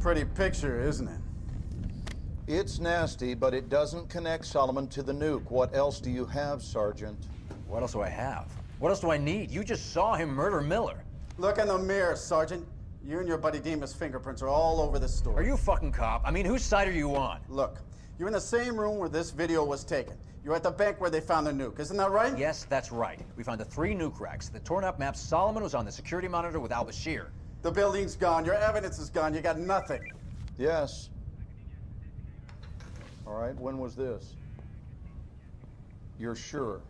Pretty picture, isn't it? It's nasty, but it doesn't connect Solomon to the nuke. What else do you have, Sergeant? What else do I have? What else do I need? You just saw him murder Miller. Look in the mirror, Sergeant. You and your buddy Demas' fingerprints are all over this story. Are you a fucking cop? I mean, whose side are you on? Look, you're in the same room where this video was taken. You're at the bank where they found the nuke. Isn't that right? Yes, that's right. We found the 3 nuke racks, the torn-up map. Solomon was on the security monitor with Al-Bashir. The building's gone. Your evidence is gone. You got nothing. Yes. All right, when was this? You're sure?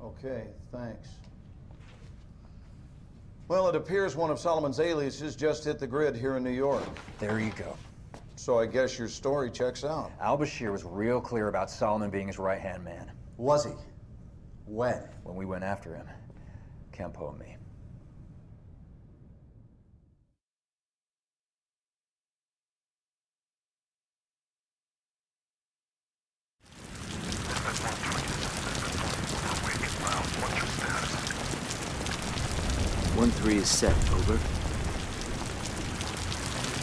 Okay, thanks. Well, it appears one of Solomon's aliases just hit the grid here in New York. There you go. So I guess your story checks out. Al-Bashir was real clear about Solomon being his right-hand man. Was he? When? When we went after him. Kampo and me. Len-3 is set, over.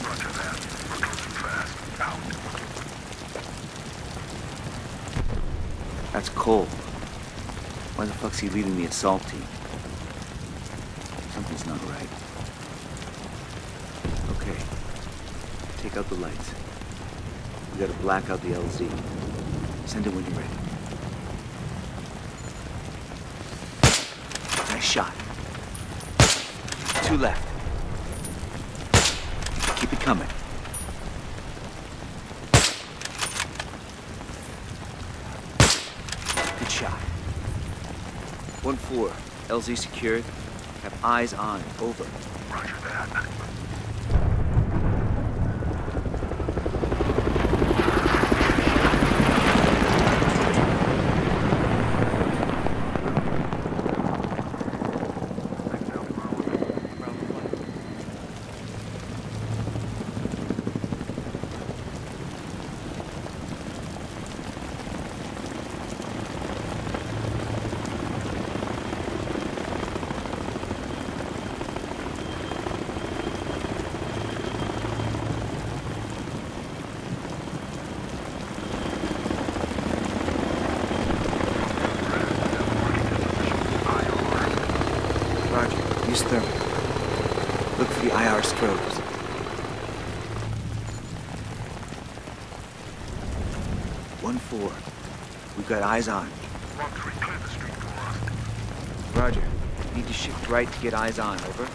Roger that. We're closing fast. Out. That's Cole. Why the fuck's he leading the assault team? Something's not right. Okay. Take out the lights. We gotta black out the LZ. Send it when you're ready. Nice shot. 2 left. Keep it coming. Good shot. 1-4. LZ secured. Have eyes on. Over. Roger that. Got eyes on. Rosary, clear the street for us. Roger. Need to shift right to get eyes on. Over.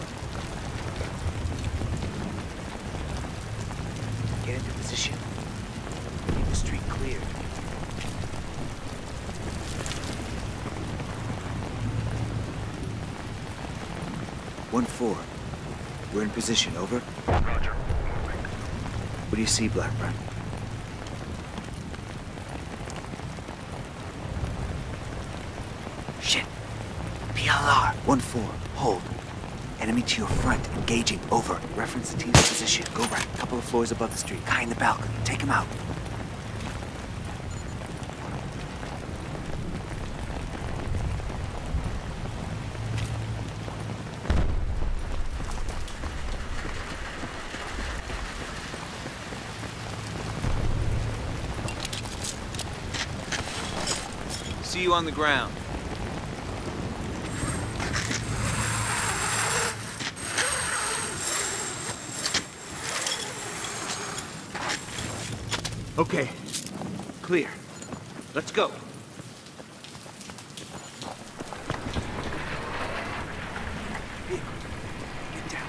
Get into position. Keep the street clear. One-4. We're in position. Over. Roger. Moving. What do you see, Blackburn? PLR, 1-4, hold. Enemy to your front, engaging, over. Reference the team's position, go right. Couple of floors above the street, guy in the balcony, take him out. See you on the ground. Okay, clear. Let's go. Get down.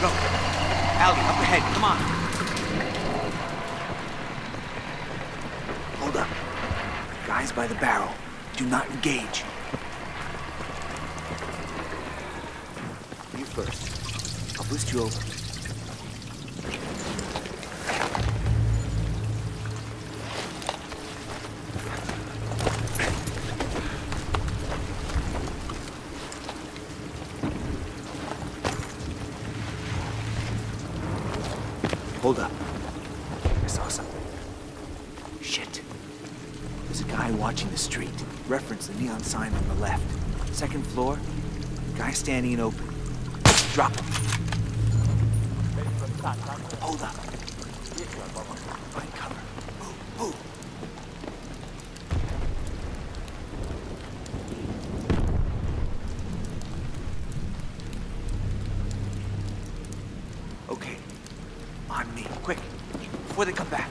Go. Alley, up ahead, come on. Hold up. Guys by the barrel, do not engage. First. I'll boost you over. Hold up. I saw something. Shit. There's a guy watching the street. Reference the neon sign on the left. Second floor, guy standing in open. Drop him. Hold up. Find cover. Move, move. Okay. On me. Quick. Before they come back.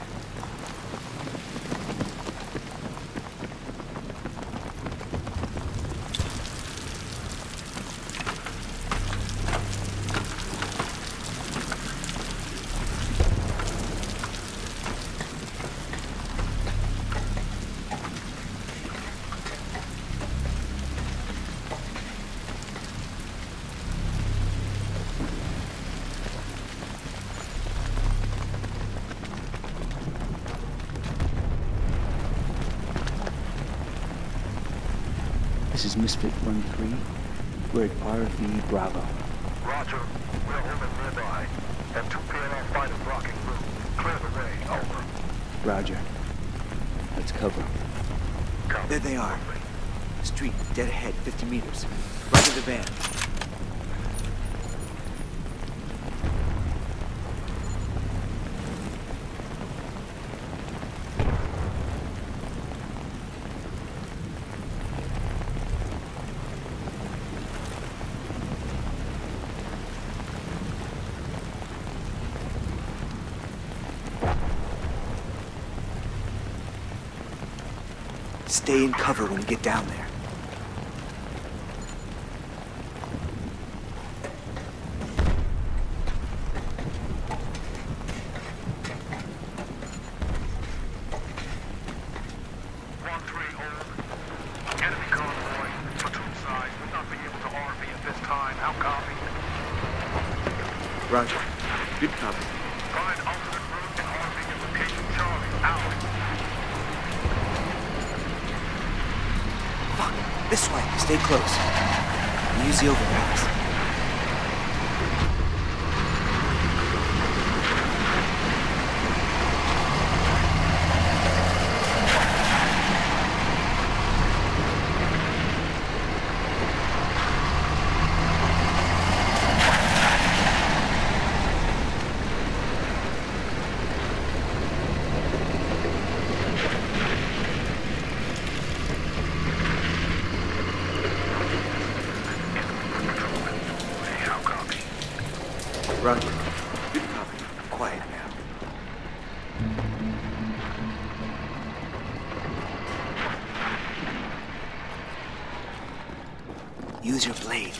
This is Misfit-13. We're at RV Bravo. Roger. We're holding nearby. M2PNL fighter blocking route. Clear the way. Over. Roger. Let's cover. Come. There they are. Street, dead ahead, 50 meters. Right of the van. Stay in cover when you get down there. Use your blade.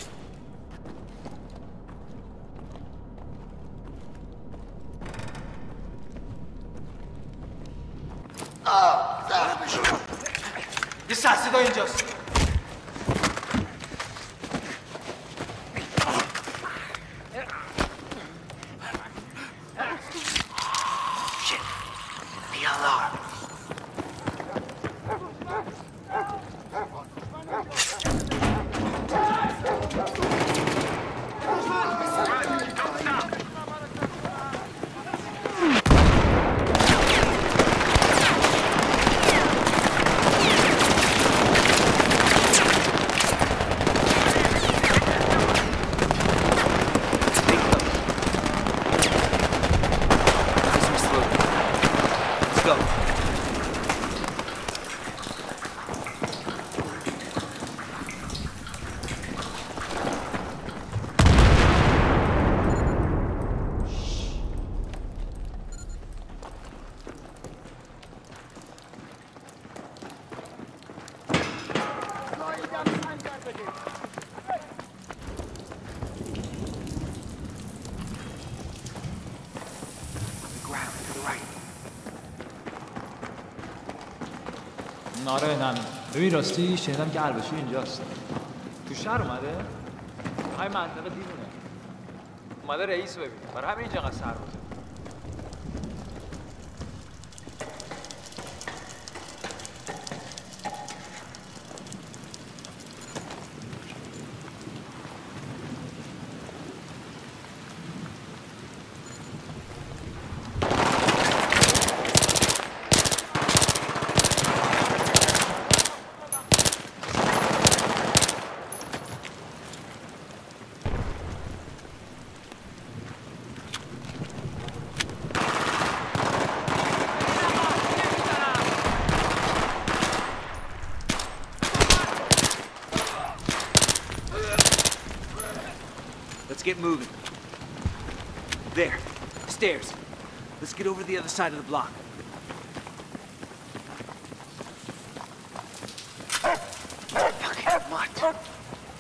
آره نمی ببین راستی شنیدم که البشیر اینجاست تو شهر اومده؟ های منطقه دیوونه اومده رئیس ببینه برای همین اینجا قصر بوده moving. There. Stairs. Let's get over to the other side of the block. Fucking mutt.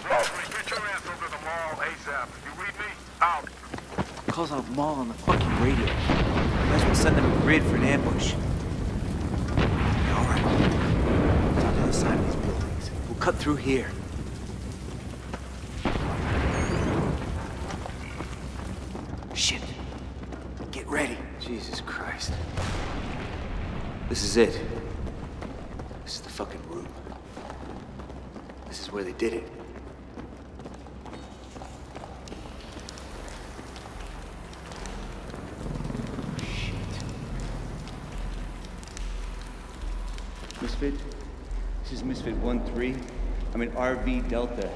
Rosary, get your ass over to the mall ASAP. You read me? Out. Calls out mall on the fucking radio. Might as well send them a grid for an ambush. Yeah, all right. It's on the other side of these buildings. We'll cut through here. Jesus Christ. This is it. This is the fucking room. This is where they did it. Shit. Misfit? This is Misfit-13. I'm in RV Delta.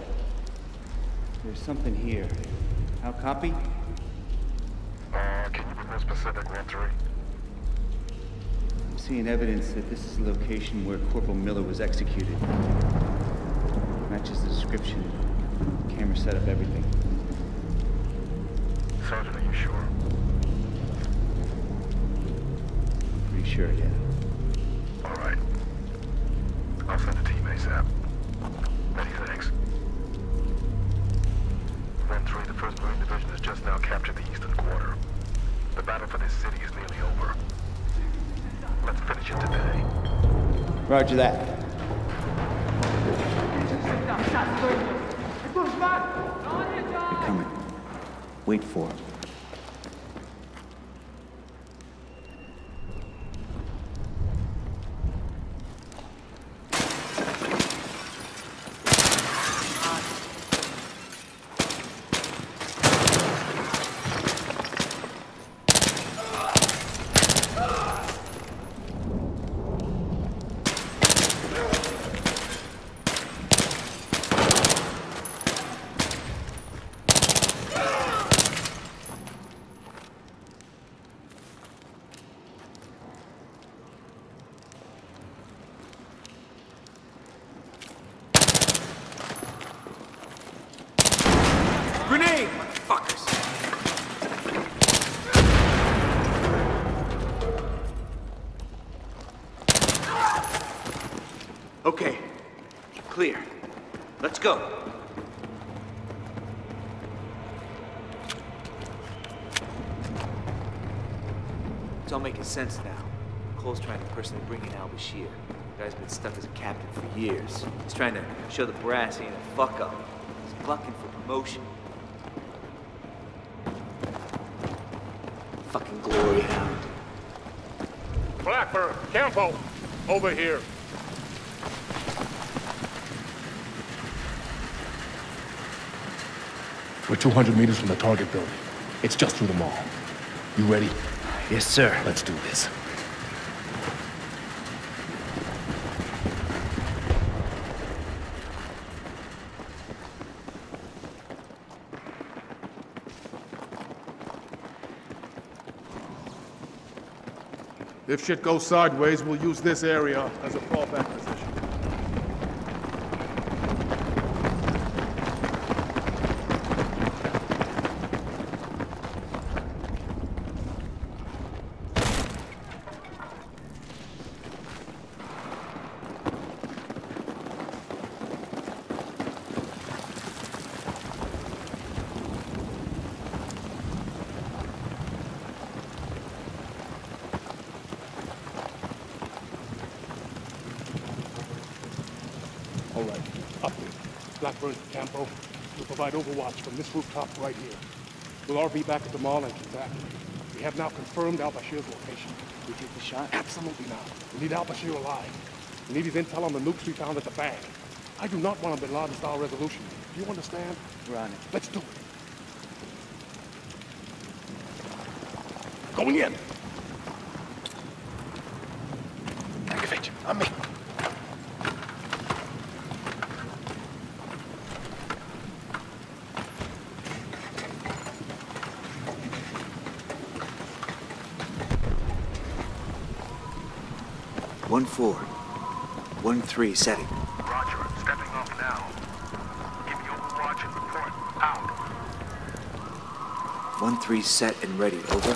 There's something here. How copy? I'm seeing evidence that this is the location where Corporal Miller was executed. Matches the description. Camera set up everything. Sergeant, are you sure? Pretty sure, yeah. All right. I'll send a team ASAP. Many thanks. Len-3, the 1st Marine Division has just now captured the eastern quarter. The battle for this city is nearly over. Let's finish it today. Roger that. They're coming. Wait for him. Okay, clear. Let's go. It's all making sense now. Cole's trying to personally bring in Al-Bashir. The guy's been stuck as a captain for years. He's trying to show the brass he ain't a fuck-up. He's bucking for promotion. Fucking glory hound. Blackbird, Kampo, over here. We're 200 meters from the target building. It's just through the mall. You ready? Yes, sir. Let's do this. If shit goes sideways, we'll use this area as a fallback position. All right, update. Blackbird, Kampo, will provide overwatch from this rooftop right here. We'll RV back at the mall and come back. We have now confirmed Al-Bashir's location. We take the shot? Absolutely not. We need Al-Bashir alive. We need his intel on the nukes we found at the bank. I do not want a Bin Laden-style resolution. Do you understand? We're on it. Let's do it. Going in. Matkovich, on me. One-4, Len-3, setting. Roger, stepping off now. Give me overwatch and report out. Len-3 set and ready, over.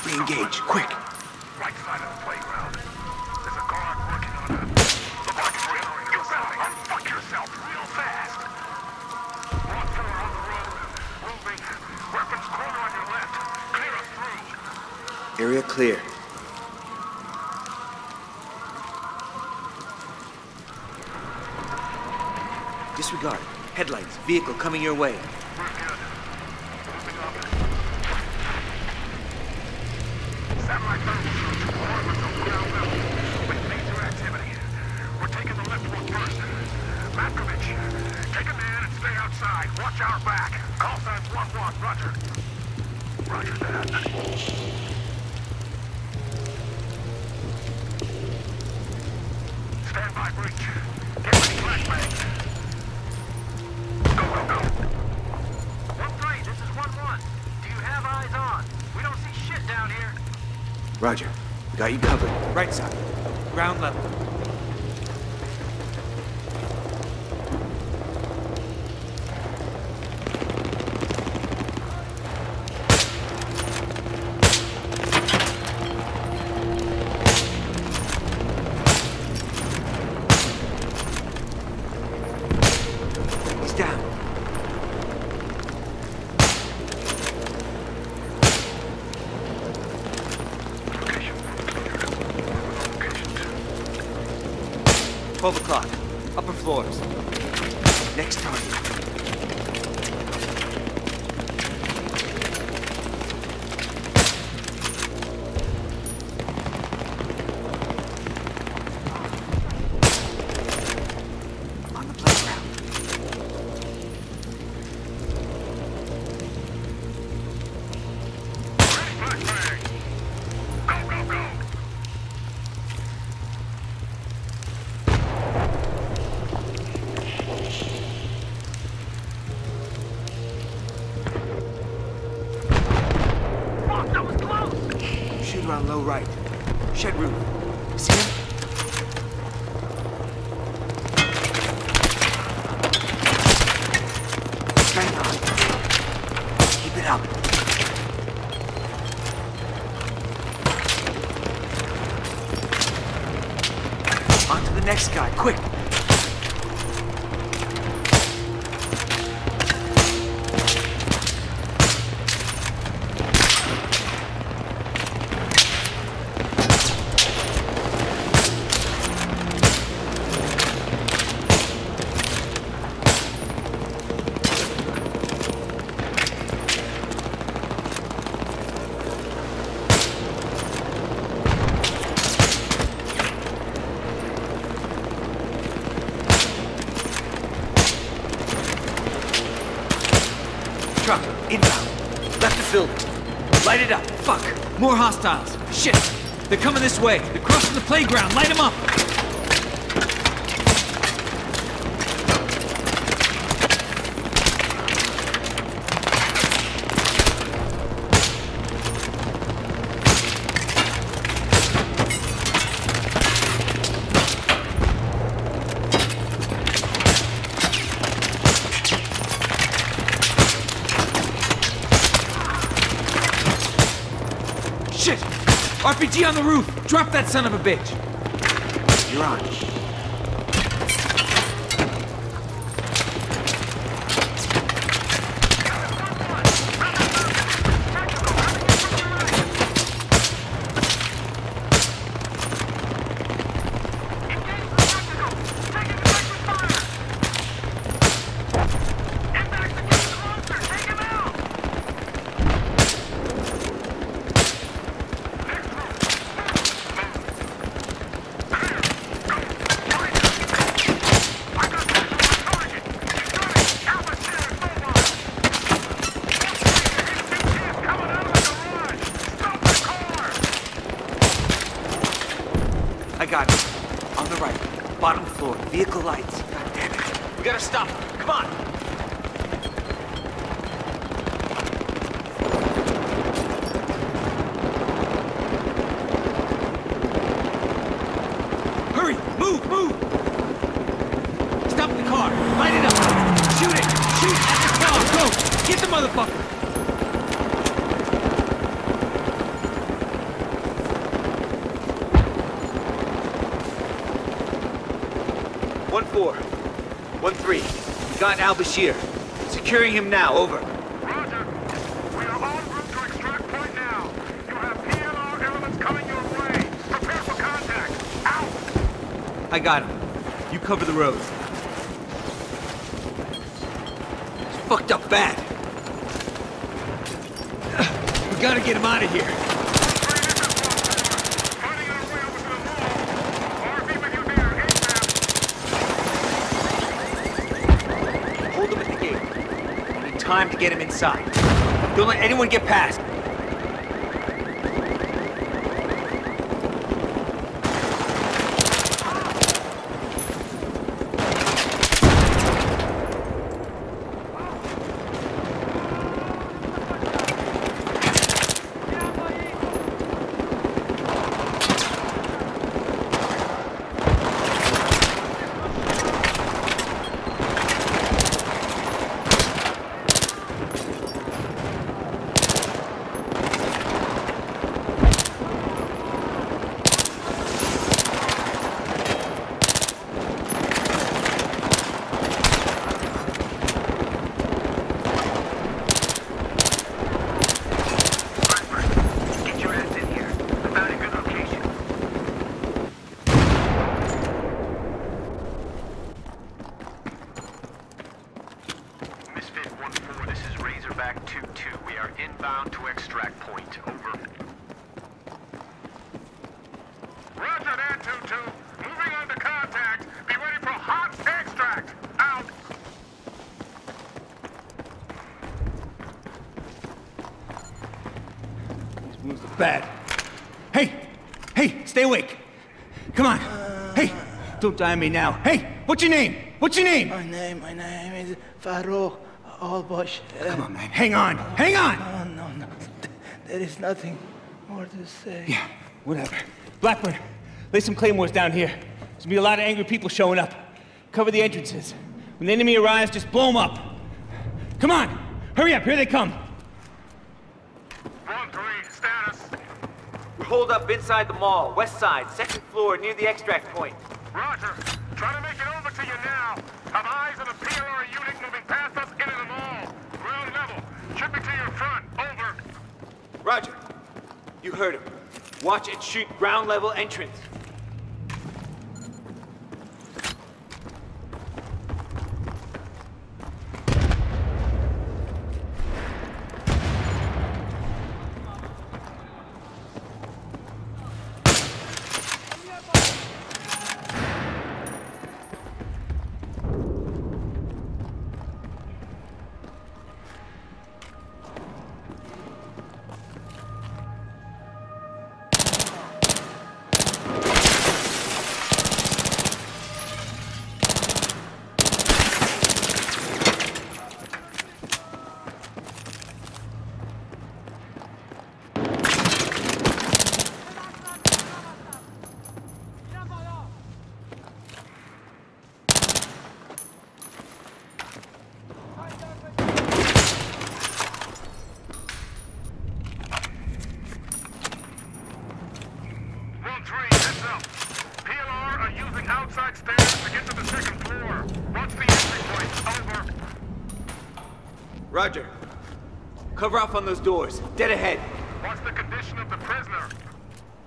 Re-engage, quick! Right side of the playground. There's a guard working on a... Blackbird, you better unfuck yourself real fast! One killer on the road, moving. Weapons corner on your left. Clear up through. Area clear. Disregard. Headlights. Vehicle coming your way. We're good. Moving up. Satellite battleships to orbit the ground level with major activity. We're taking the left one first. Matkovich, take a man and stay outside. Watch our back. Call sign 1-1. Roger. Roger that. Stand by breach. Get ready, flashbang. Roger. We got you covered. Right side. Ground level. He's down. Floors. Next target. On the playground. Go, go, go! Around low right. Shed roof. See him? Hang on. Keep it up. On to the next guy, quick! Truck, inbound. Left the building. Light it up. Fuck. More hostiles. Shit. They're coming this way. They're crossing the playground. Light them up. Shit! RPG on the roof! Drop that son of a bitch! You're on. Got it. On the right. Bottom floor. Vehicle lights. God damn it. We gotta stop him. Come on. Hurry! Move! Move! motherfucker! Len-3, we got Al-Bashir. Securing him now, over. Roger. We are en route to extract point now. You have PLR elements coming your way. Prepare for contact. Out! I got him. You cover the road. It's fucked up bad. We gotta get him out of here. Time to get him inside. Don't let anyone get past. Bad. Hey! Hey! Stay awake! Come on! Hey! Don't die on me now! Hey! What's your name? What's your name? My name is Farouk Al-Bosh. Come on, man. Hang on! Hang on! No. There is nothing more to say. Yeah, whatever. Blackburn, lay some claymores down here. There's gonna be a lot of angry people showing up. Cover the entrances. When the enemy arrives, just blow them up. Come on! Hurry up! Here they come! Hold up inside the mall, west side, second floor, near the extract point. Roger. Try to make it over to you now. Have eyes on a PLR unit moving past us into the mall. Ground level. Chip it to your front. Over. Roger. You heard him. Watch and shoot ground level entrance. Roger. Cover off on those doors. Dead ahead. What's the condition of the prisoner?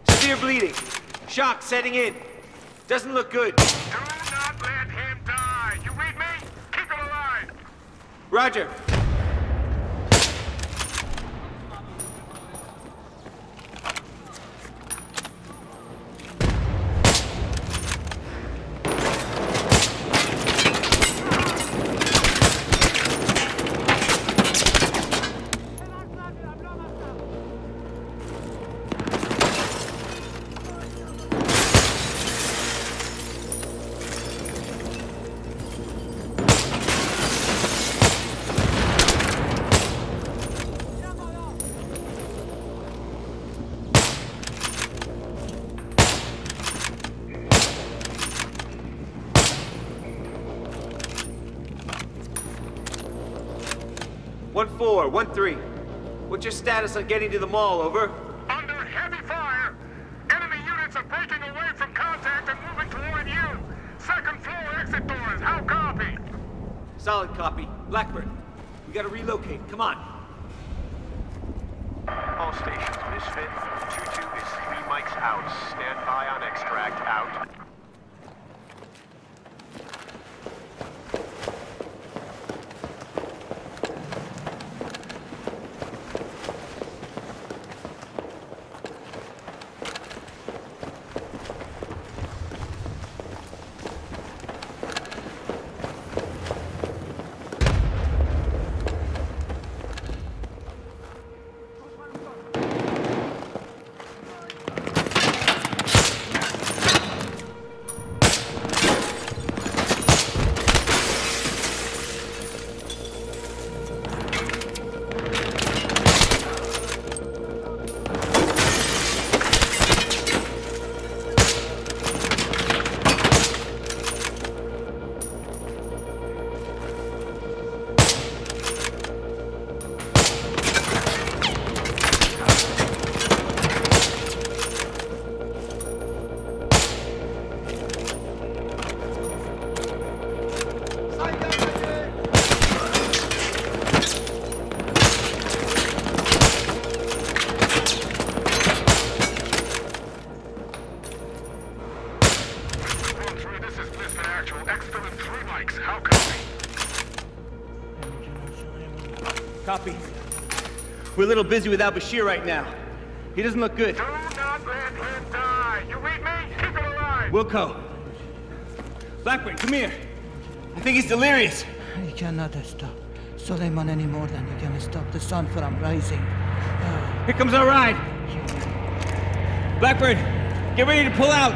Severe bleeding. Shock setting in. Doesn't look good. Do not let him die. You read me? Keep him alive. Roger. 1-4, 1-3. What's your status on getting to the mall, over? Under heavy fire. Enemy units are breaking away from contact and moving toward you. Second floor exit doors, how copy? Solid copy. Blackbird, we gotta relocate, come on. All stations, Misfit, 2-2 is 3 mics out. Stand by on extract, out. We're a little busy with Al-Bashir right now. He doesn't look good. Do not let him die. You read me? Keep him alive. We'll go. Blackbird, come here. I think he's delirious. You cannot stop Suleiman any more than you can stop the sun from rising. Here comes our ride. Blackbird, get ready to pull out.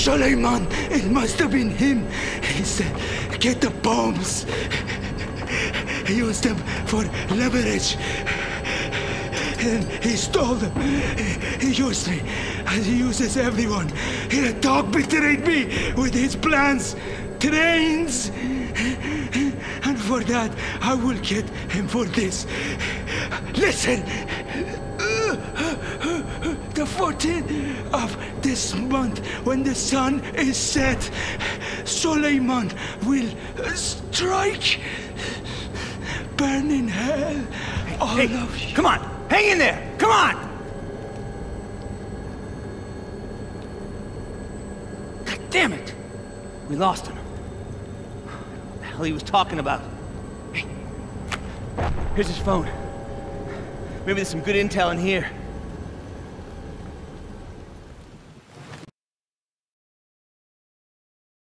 Suleiman, it must have been him. He said, get the bombs. Use them for leverage. And he stole them. He used me, as he uses everyone. He, the dog, betrayed me with his plans, trains. And for that, I will get him for this. Listen. The 14th of this month, when the sun is set, Suleiman will strike, burning hell. Hey, all hey, of you. Come on, hang in there, come on! God damn it, we lost him. hell he was talking about. Hey, here's his phone. Maybe there's some good intel in here.